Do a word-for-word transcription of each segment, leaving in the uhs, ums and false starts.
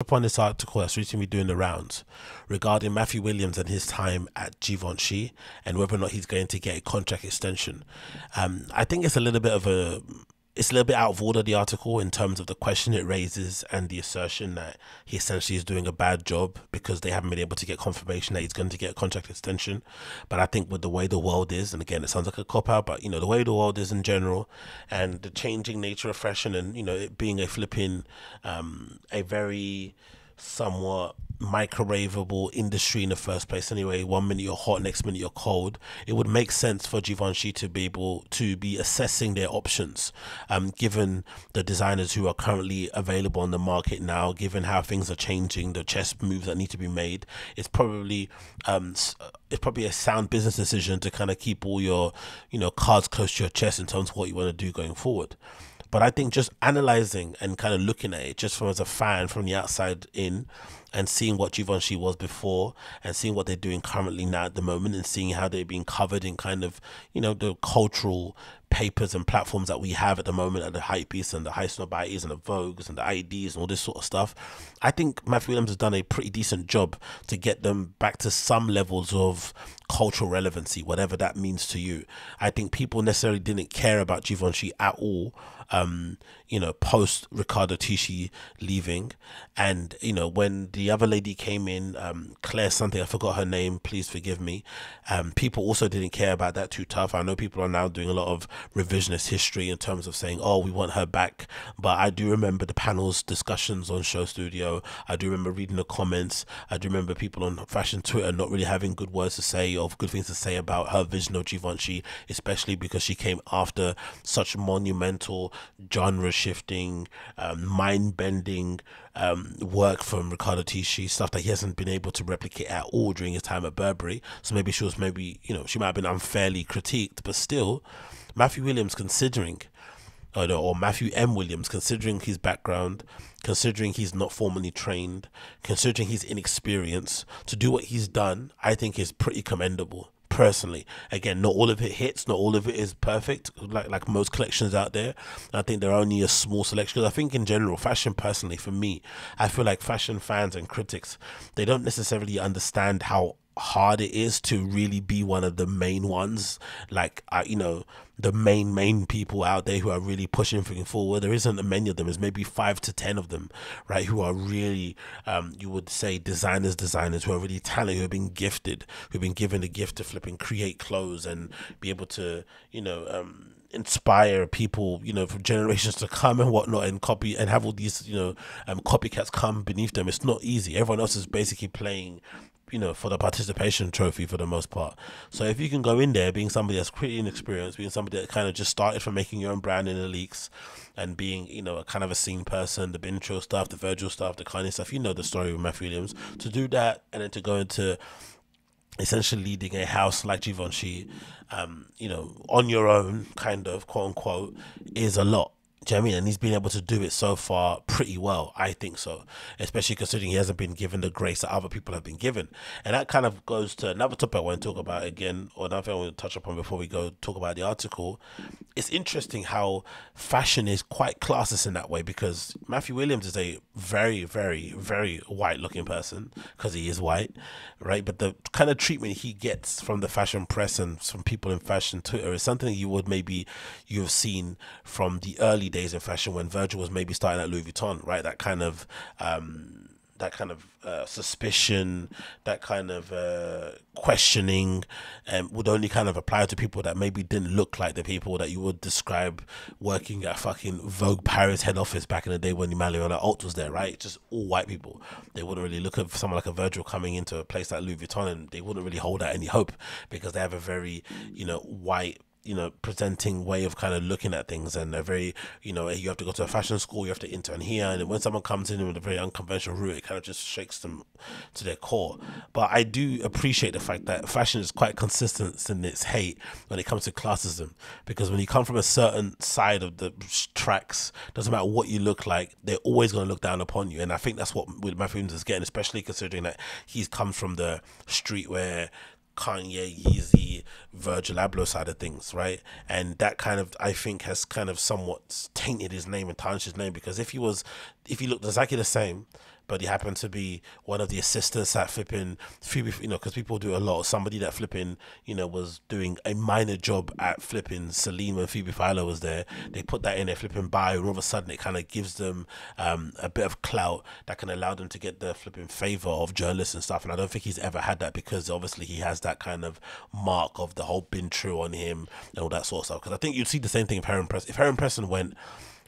upon this article that's recently doing the rounds regarding Matthew Williams and his time at Givenchy and whether or not he's going to get a contract extension. Um, I think it's a little bit of a... It's a little bit out of order, the article, in terms of the question it raises and the assertion that he essentially is doing a bad job because they haven't been able to get confirmation that he's going to get a contract extension. But I think with the way the world is, and again, it sounds like a cop-out, but, you know, the way the world is in general and the changing nature of fashion and, you know, it being a flipping, um, a very somewhat microwavable industry in the first place anyway, one minute you're hot, next minute you're cold, it would make sense for Givenchy to be able to be assessing their options, um given the designers who are currently available on the market now, given how things are changing, the chess moves that need to be made. It's probably um it's probably a sound business decision to kind of keep all your, you know, cards close to your chest in terms of what you want to do going forward. But I think just analysing and kind of looking at it just from as a fan from the outside in and seeing what Givenchy was before and seeing what they're doing currently now at the moment and seeing how they're being covered in kind of, you know, the cultural papers and platforms that we have at the moment at the Hypebeast and the Highsnobieties and the Vogues and the I Ds and all this sort of stuff. I think Matthew Williams has done a pretty decent job to get them back to some levels of cultural relevancy, whatever that means to you. I think people necessarily didn't care about Givenchy at all, um, you know, post Riccardo Tisci leaving. And, you know, when the other lady came in, um, Claire something, I forgot her name, please forgive me. Um, people also didn't care about that too tough. I know people are now doing a lot of revisionist history in terms of saying, oh, we want her back, but I do remember the panel's discussions on Show Studio. I do remember reading the comments. I do remember people on fashion Twitter not really having good words to say or good things to say about her vision of Givenchy, especially because she came after such monumental, genre shifting, um, mind bending um, work from Riccardo Tisci, stuff that he hasn't been able to replicate at all during his time at Burberry. So maybe she was maybe you know she might have been unfairly critiqued, but still Matthew Williams, considering, or, no, or Matthew M. Williams, considering his background, considering he's not formally trained, considering his inexperience, to do what he's done, I think is pretty commendable. Personally, again, not all of it hits, not all of it is perfect, like like most collections out there. I think there are only a small selection. I think in general, fashion personally, for me, I feel like fashion fans and critics, they don't necessarily understand how hard it is to really be one of the main ones, like uh, you know the main main people out there who are really pushing things forward. There isn't many of them. There's maybe five to ten of them, right, who are really um you would say designers designers who are really talented, who have been gifted, who've been given the gift to flip and create clothes and be able to you know um inspire people, you know, for generations to come and whatnot, and copy and have all these you know um copycats come beneath them. It's not easy. Everyone else is basically playing you know, for the participation trophy for the most part. So if you can go in there being somebody that's pretty inexperienced, being somebody that kind of just started from making your own brand in the leaks and being, you know, a kind of a scene person, the Bintro stuff, the Virgil stuff, the Kanye stuff, you know the story with Matthew Williams, to do that and then to go into essentially leading a house like Givenchy, um, you know, on your own, kind of, quote unquote, is a lot. Do you know what I mean? And he's been able to do it so far pretty well, I think so, especially considering he hasn't been given the grace that other people have been given. And that kind of goes to another topic I want to talk about again, or another thing I want to touch upon before we go talk about the article. It's interesting how fashion is quite classless in that way, because Matthew Williams is a very, very, very white looking person, because he is white, right? But the kind of treatment he gets from the fashion press and from people in fashion Twitter is something you would maybe you've seen from the early days in fashion when Virgil was maybe starting at Louis Vuitton, right? That kind of um that kind of uh, suspicion, that kind of uh, questioning um, would only kind of apply to people that maybe didn't look like the people that you would describe working at fucking Vogue Paris head office back in the day when Emmanuelle Alt was there, right? Just all white people. They wouldn't really look at someone like a Virgil coming into a place like Louis Vuitton, and they wouldn't really hold out any hope because they have a very, you know, white you know presenting way of kind of looking at things, and they're very you know you have to go to a fashion school, you have to intern here, and when someone comes in with a very unconventional route, it kind of just shakes them to their core. But I do appreciate the fact that fashion is quite consistent in its hate when it comes to classism, because when you come from a certain side of the tracks, doesn't matter what you look like, they're always going to look down upon you. And I think that's what Matthew Williams is getting, especially considering that he's come from the streetwear Kanye, Yeezy, Virgil Abloh side of things, right? And that kind of, I think, has kind of somewhat tainted his name and tarnished his name, because if he was, if he looked exactly the same, but he happened to be one of the assistants at flipping Phoebe, you know, because people do a lot. Somebody that flipping, you know, was doing a minor job at flipping Celine when Phoebe Philo was there. They put that in their flipping bio, and all of a sudden it kind of gives them um, a bit of clout that can allow them to get the flipping favor of journalists and stuff. And I don't think he's ever had that, because obviously he has that kind of mark of the whole been true on him and all that sort of stuff. Because I think you'd see the same thing if Heron Preston, if Heron Preston went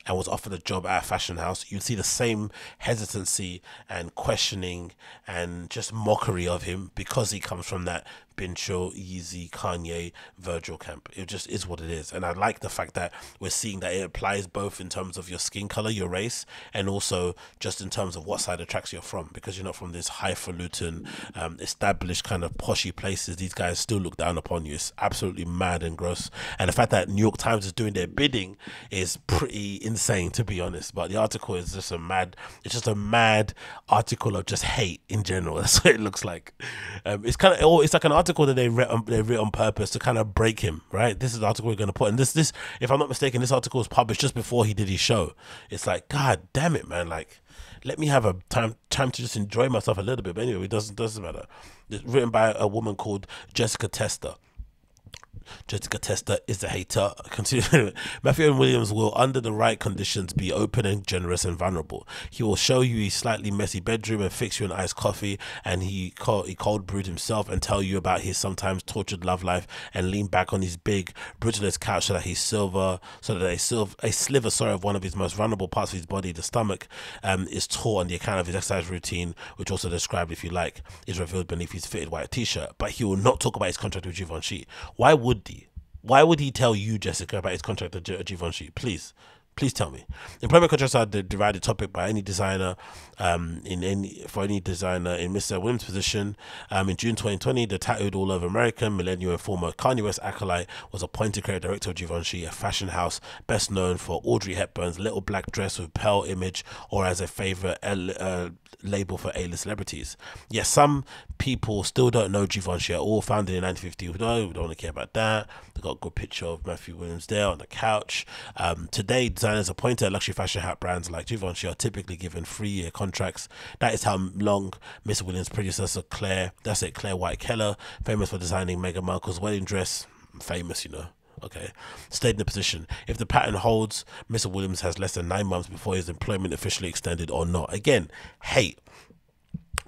and was offered a job at a fashion house, you'd see the same hesitancy and questioning and just mockery of him, because he comes from that Bincho, Yeezy, Kanye, Virgil camp. It just is what it is. And I like the fact that we're seeing that it applies both in terms of your skin color, your race, and also just in terms of what side of tracks you're from, because you're not from this highfalutin, um, established kind of poshy places. These guys still look down upon you. It's absolutely mad and gross. And the fact that New York Times is doing their bidding is pretty insane, to be honest. But the article is just a mad, it's just a mad article of just hate in general. That's what it looks like. Um, it's kind of, it's like an article that they read on, they read on purpose to kind of break him, right? This is the article we're going to put, and this this if I'm not mistaken, this article was published just before he did his show. It's like, god damn it, man, like, let me have a time time to just enjoy myself a little bit. But anyway, it doesn't doesn't matter. It's written by a woman called Jessica Testa. Jessica Testa is a hater. Continue. Matthew Williams will, under the right conditions, be open and generous and vulnerable. He will show you his slightly messy bedroom and fix you an iced coffee, and he cold, he cold brewed himself, and tell you about his sometimes tortured love life, and lean back on his big brutalist couch so that he's silver, so that a, silver, a sliver sorry, of one of his most vulnerable parts of his body, the stomach, um, is tore on the account of his exercise routine, which also described, if you like, is revealed beneath his fitted white t-shirt. But he will not talk about his contract with Givenchy. Why would Why would he tell you, Jessica, about his contract at Givenchy? Please, please tell me. Employment contracts are the derided topic by any designer, um, in any for any designer in Mister Williams' position. Um, in June twenty twenty, the tattooed all-over American, millennial and former Kanye West acolyte was appointed creative director of Givenchy, a fashion house best known for Audrey Hepburn's little black dress with pearl image, or as a favorite L, uh, label for A-list celebrities. Yes, some people still don't know Givenchy at all. Founded in nineteen fifty, no, we don't want to care about that. They got a good picture of Matthew Williams there on the couch. Um, today, designers appointed at luxury fashion hat brands like Givenchy are typically given three-year contracts. That is how long Miss Williams' predecessor Claire, that's it, Claire Waight Keller, famous for designing Meghan Markle's wedding dress, famous, you know. Okay, stayed in the position. If the pattern holds, Mister Williams has less than nine months before his employment officially extended or not. Again, hate.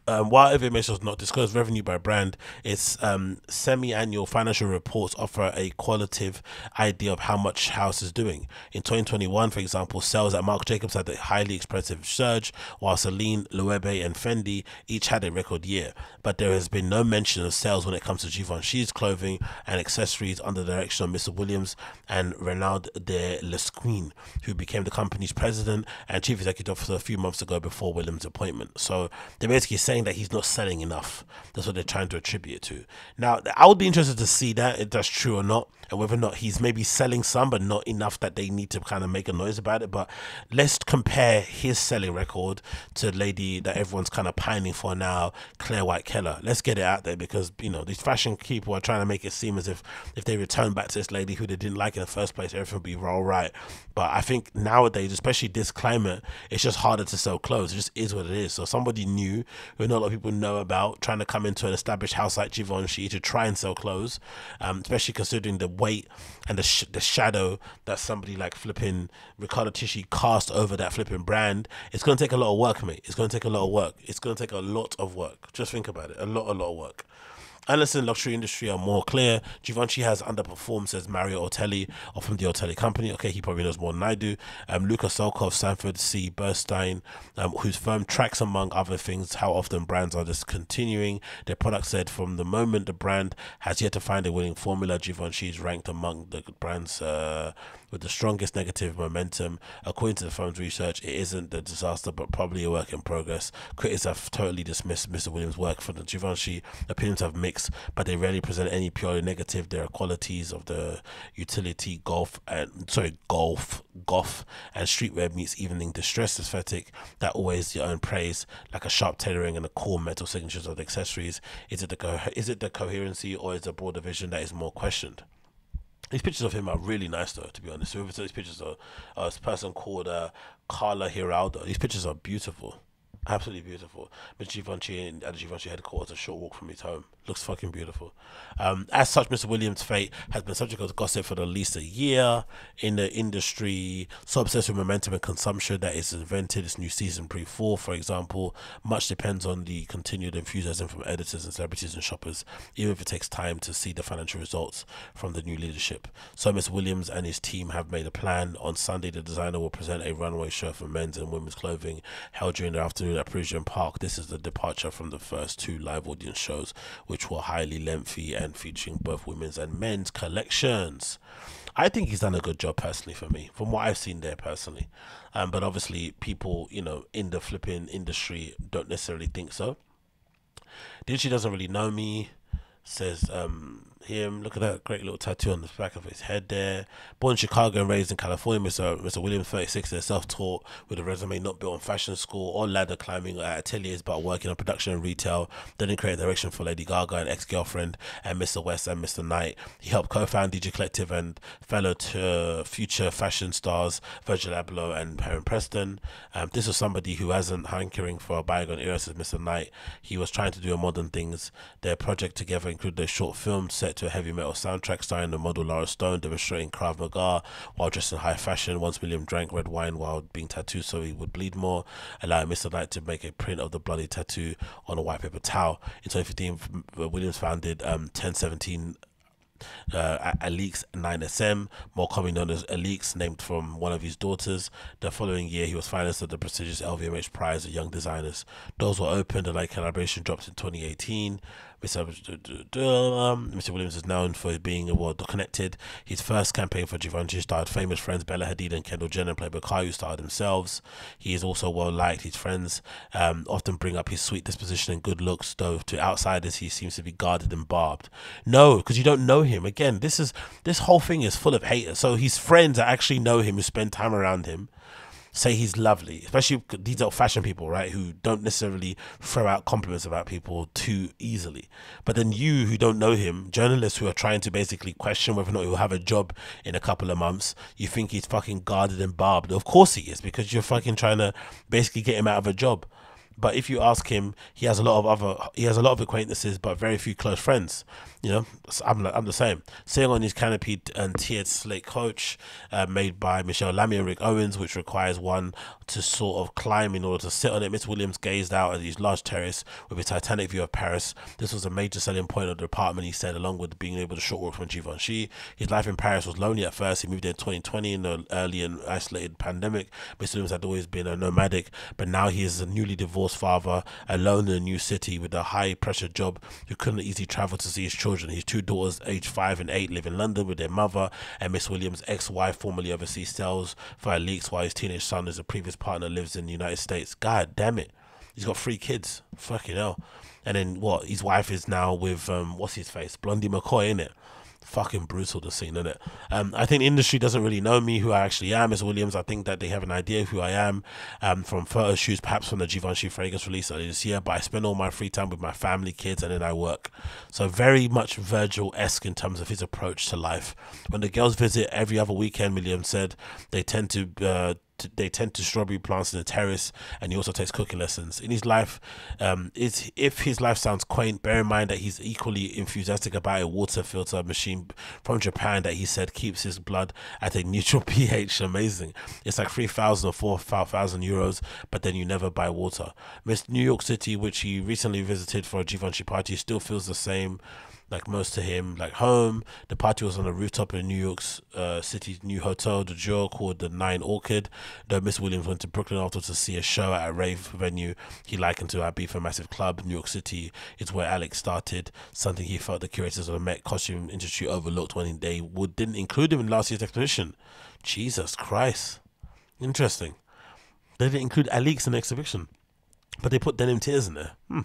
Um, while L V M H does not disclose revenue by brand, its um, semi-annual financial reports offer a qualitative idea of how much house is doing. In twenty twenty-one, for example, sales at Marc Jacobs had a highly expressive surge, while Celine, Loewe and Fendi each had a record year. But there has been no mention of sales when it comes to Givenchy's clothing and accessories under the direction of Mister Williams and Renaud de Lescure, who became the company's president and chief executive officer a few months ago before Williams' appointment. So they basically said that he's not selling enough. That's what they're trying to attribute it to. Now, I would be interested to see that if that's true or not, and whether or not he's maybe selling some but not enough that they need to kind of make a noise about it. But let's compare his selling record to the lady that everyone's kind of pining for now, Claire Waight Keller. Let's get it out there, because you know these fashion people are trying to make it seem as if if they return back to this lady who they didn't like in the first place, everything would be all right. But I think nowadays, especially this climate, it's just harder to sell clothes. It just is what it is. So somebody new who not a lot of people know about, trying to come into an established house like Givenchy to try and sell clothes, um, especially considering the weight and the sh the shadow that somebody like flipping Riccardo Tisci cast over that flipping brand. It's going to take a lot of work, mate. It's going to take a lot of work. It's going to take a lot of work. Just think about it. A lot, a lot of work. Unless in the luxury industry are more clear, Givenchy has underperformed, says Mario Otelli, or from the Otelli company. Okay, he probably knows more than I do. Um, Luca Solkov, Sanford C. Burstein, um, whose firm tracks, among other things, how often brands are discontinuing their products, said from the moment the brand has yet to find a winning formula, Givenchy is ranked among the brands uh, with the strongest negative momentum. According to the firm's research, it isn't a disaster, but probably a work in progress. Critics have totally dismissed Mister Williams' work for the Givenchy. Opinions have mixed, but they rarely present any purely negative. There are qualities of the utility golf and sorry golf golf and streetwear meets evening distressed aesthetic that always earn praise, like a sharp tailoring and the core metal signatures of the accessories. Is it the co is it the coherency, or is the broader vision that is more questioned? These pictures of him are really nice, though, to be honest. Whoever took these pictures are, are this person called uh, Carla Giraldo. These pictures are beautiful. Absolutely beautiful. But Givenchy and at the Givenchy headquarters, a short walk from his home. Looks fucking beautiful. Um, as such, Mister Williams' fate has been subject to gossip for at least a year in the industry, so obsessed with momentum and consumption that it's invented its new season pre-fall, for example. Much depends on the continued enthusiasm from editors and celebrities and shoppers, even if it takes time to see the financial results from the new leadership. So Mister Williams and his team have made a plan. On Sunday, the designer will present a runway show for men's and women's clothing held during the afternoon at Parisian Park. This is the departure from the first two live audience shows, which were highly lengthy and featuring both women's and men's collections. I think he's done a good job personally for me, from what I've seen there personally. Um, but obviously people, you know, in the flipping industry don't necessarily think so. She doesn't really know me, says um him. Look at that great little tattoo on the back of his head there. Born in Chicago and raised in California, Mister Mister Williams, thirty-six, is self-taught with a resume not built on fashion school or ladder climbing at ateliers, but working on production and retail. Then in creative direction for Lady Gaga and ex-girlfriend, and Mister West and Mister Knight. He helped co-found D J Collective and fellow to future fashion stars Virgil Abloh and Heron Preston. Um, this is somebody who hasn't hankering for a bygone era, says Mister Knight. He was trying to do modern things. Their project together included a short film set to a heavy metal soundtrack starring the model Lara Stone demonstrating Krav Maga while dressed in high fashion. Once William drank red wine while being tattooed so he would bleed more, allowing Mister Knight to make a print of the bloody tattoo on a white paper towel. In twenty fifteen, Williams founded um, ten seventeen uh, Alyx nine S M, more commonly known as Alyx, named from one of his daughters. The following year, he was finalist of the prestigious L V M H prize at Young Designers. Doors were opened and like collaboration dropped in twenty eighteen. Mister Williams is known for being well connected. His first campaign for Givenchy starred famous friends Bella Hadid and Kendall Jenner, played by Kai, who starred themselves. He is also well liked. His friends um, often bring up his sweet disposition and good looks, though to outsiders he seems to be guarded and barbed. No, because you don't know him. Again, this is this whole thing is full of haters. So his friends that actually know him, who spend time around him, say he's lovely, especially these old fashion people, right, who don't necessarily throw out compliments about people too easily. But then you who don't know him, journalists who are trying to basically question whether or not he'll have a job in a couple of months, you think he's fucking guarded and barbed. Of course he is, because you're fucking trying to basically get him out of a job. But if you ask him, he has a lot of other he has a lot of acquaintances, but very few close friends. You know, I'm I'm the same. Sitting on his canopy and tiered slate coach, uh, made by Michelle Lammy and Rick Owens, which requires one to sort of climb in order to sit on it. Mister Williams gazed out at his large terrace with a titanic view of Paris. This was a major selling point of the apartment, he said, along with being able to short walk from Givenchy. His life in Paris was lonely at first. He moved there in twenty twenty in the early and isolated pandemic. Mister Williams had always been a nomadic, but now he is a newly divorced father, alone in a new city with a high pressure job, who couldn't easily travel to see his children. His two daughters, aged five and eight, live in London with their mother, and Miss Williams' ex-wife formerly overseas sells for Alyx, while his teenage son, as a previous partner, lives in the United States. God damn it, he's got three kids, fucking hell. And then what? His wife is now with um, what's his face, Blondie McCoy, innit? Fucking brutal, the scene, isn't it? um I think the industry doesn't really know me, who I actually am. Mister Williams, I think that they have an idea of who I am, um from photo shoots, perhaps from the Givenchy fragrance release earlier this year, but I spend all my free time with my family, kids, and then I work. So very much Virgil-esque in terms of his approach to life. When the girls visit every other weekend, Williams said, they tend to uh they tend to strawberry plants in the terrace, and he also takes cooking lessons. In his life, um, is if his life sounds quaint, bear in mind that he's equally enthusiastic about a water filter machine from Japan that he said keeps his blood at a neutral pH. Amazing. It's like three thousand or four thousand euros, but then you never buy water. Miss New York City, which he recently visited for a Givenchy party, still feels the same, like most to him, like home. The party was on a rooftop in New York's uh, city's new hotel de jour called the Nine Orchid. Though Miss Williams went to Brooklyn afterwards to see a show at a rave venue he likened to Ibiza, a massive club. New York City is where Alyx started, something he felt the curators of the Met Costume Institute overlooked when they would didn't include him in last year's exhibition. Jesus Christ, interesting. They didn't include Alyx in the exhibition, but they put Denim Tears in there. Hmm.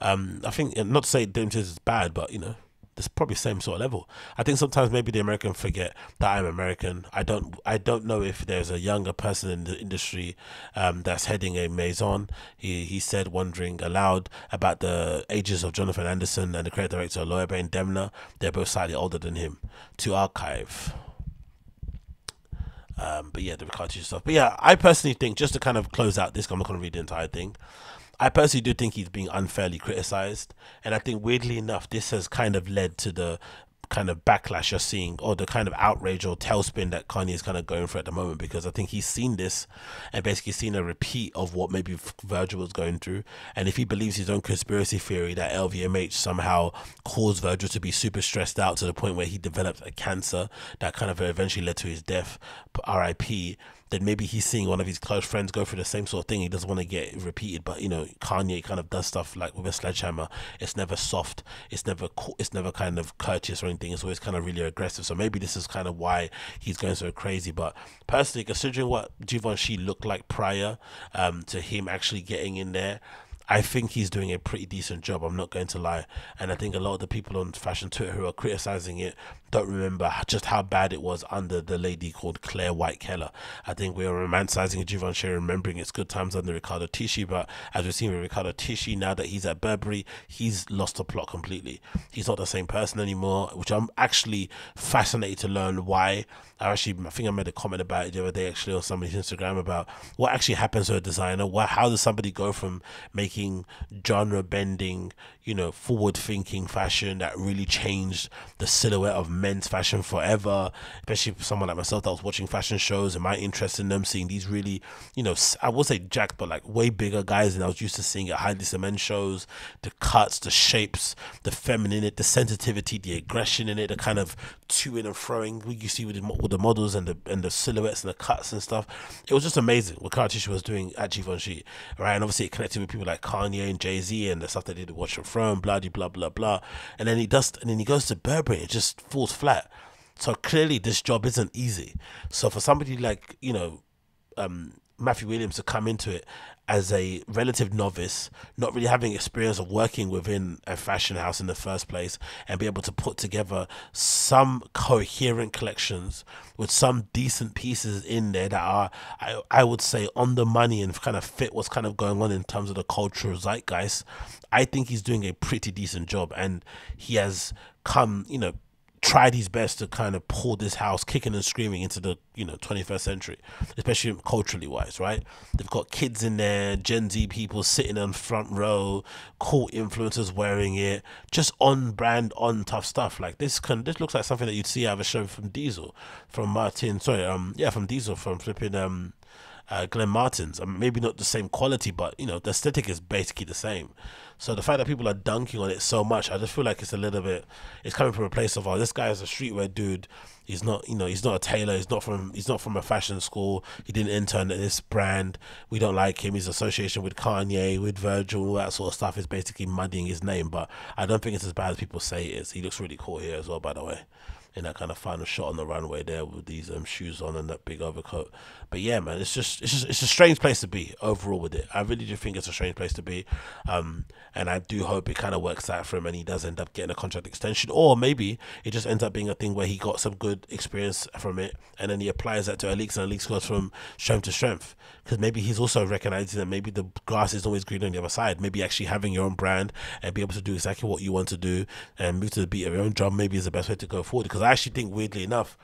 Um, I think, not to say Denim Tears is bad, but you know, it's probably same sort of level. I think sometimes maybe the American forget that I'm American. I don't I don't know if there's a younger person in the industry um, that's heading a maison. He he said, wondering aloud about the ages of Jonathan Anderson and the creative director Loewe and Demna. They're both slightly older than him. To archive. Um, but yeah, the Riccardo Tisci stuff. But yeah, I personally think, just to kind of close out this, I'm not going to read the entire thing. I personally do think he's being unfairly criticised. And I think, weirdly enough, this has kind of led to the kind of backlash you're seeing, or the kind of outrage or tailspin that Kanye is kind of going for at the moment, because I think he's seen this and basically seen a repeat of what maybe Virgil was going through. And if he believes his own conspiracy theory that L V M H somehow caused Virgil to be super stressed out to the point where he developed a cancer that kind of eventually led to his death, R I P, then maybe he's seeing one of his close friends go through the same sort of thing. He doesn't want to get repeated, but you know, Kanye kind of does stuff like with a sledgehammer. It's never soft, it's never it's never kind of courteous or anything. It's always kind of really aggressive. So maybe this is kind of why he's going so crazy. But personally, considering what Givenchy looked like prior um, to him actually getting in there, I think he's doing a pretty decent job, I'm not going to lie. And I think a lot of the people on fashion Twitter who are criticising it don't remember just how bad it was under the lady called Claire Waight Keller. I think we are romanticising Givenchy, remembering its good times under Riccardo Tisci, but as we've seen with Riccardo Tisci, now that he's at Burberry, he's lost the plot completely. He's not the same person anymore, which I'm actually fascinated to learn why. I actually, I think I made a comment about it the other day actually on somebody's Instagram about what actually happens to a designer. What, how does somebody go from making genre bending, you know, forward thinking fashion that really changed the silhouette of men's fashion forever, especially for someone like myself that was watching fashion shows and my interest in them, seeing these really, you know, I would say jacked, but like way bigger guys than I was used to seeing at Highly Cement shows, the cuts, the shapes, the feminine, the sensitivity, the aggression in it, the kind of to and froing you see with the, with the models and the and the silhouettes and the cuts and stuff. It was just amazing what Riccardo Tisci was doing at Givenchy, right? And obviously it connected with people like Kanye and Jay Z and the stuff they did to Watch It From, blah de blah blah blah, and then he does, and then he goes to Burberry and just falls flat. So clearly this job isn't easy. So for somebody like, you know, um, Matthew Williams to come into it as a relative novice, not really having experience of working within a fashion house in the first place, and be able to put together some coherent collections with some decent pieces in there that are, I, I would say, on the money and kind of fit what's kind of going on in terms of the cultural zeitgeist. I think he's doing a pretty decent job, and he has come, you know, tried his best to kind of pull this house kicking and screaming into the, you know, twenty-first century, especially culturally wise, right? They've got kids in there, Gen Z people sitting on front row, cool influencers wearing it, just on brand, on tough stuff. Like this can, this looks like something that you'd see out of a show from Diesel, from Martin, sorry, um, yeah, from Diesel, from flipping um, uh, Glenn Martin's. I mean, maybe not the same quality, but you know, the aesthetic is basically the same. So the fact that people are dunking on it so much, I just feel like it's a little bit, it's coming from a place of, oh, this guy is a streetwear dude. He's not, you know, he's not a tailor. He's not from, he's not from a fashion school. He didn't intern at this brand. We don't like him. His association with Kanye, with Virgil, all that sort of stuff is basically muddying his name. But I don't think it's as bad as people say it is. He looks really cool here as well, by the way, in that kind of final shot on the runway there with these um, shoes on and that big overcoat. But yeah, man, it's just, it's just, it's a strange place to be overall with it. I really do think it's a strange place to be. Um, and I do hope it kind of works out for him and he does end up getting a contract extension, or maybe it just ends up being a thing where he got some good experience from it and then he applies that to Alyx, and Alyx goes from strength to strength, because maybe he's also recognising that maybe the grass isn't always green on the other side. Maybe actually having your own brand and be able to do exactly what you want to do and move to the beat of your own drum maybe is the best way to go forward. Because I actually think, weirdly enough,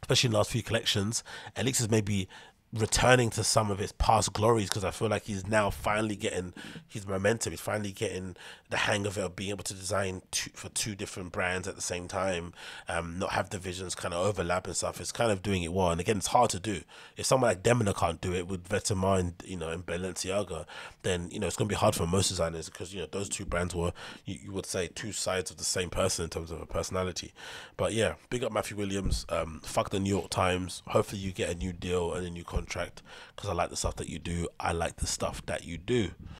especially in the last few collections, Alyx is maybe returning to some of his past glories, because I feel like he's now finally getting his momentum. He's finally getting the hang of it, of being able to design two, for two different brands at the same time, um, not have divisions kind of overlap and stuff. It's kind of doing it well, and again, it's hard to do. If someone like Demna can't do it with Vetements and, you know, and Balenciaga, then, you know, it's going to be hard for most designers, because, you know, those two brands were, you, you would say, two sides of the same person in terms of a personality. But yeah, big up Matthew Williams. Um, fuck the New York Times. Hopefully you get a new deal and a new contract, because I like the stuff that you do. I like the stuff that you do.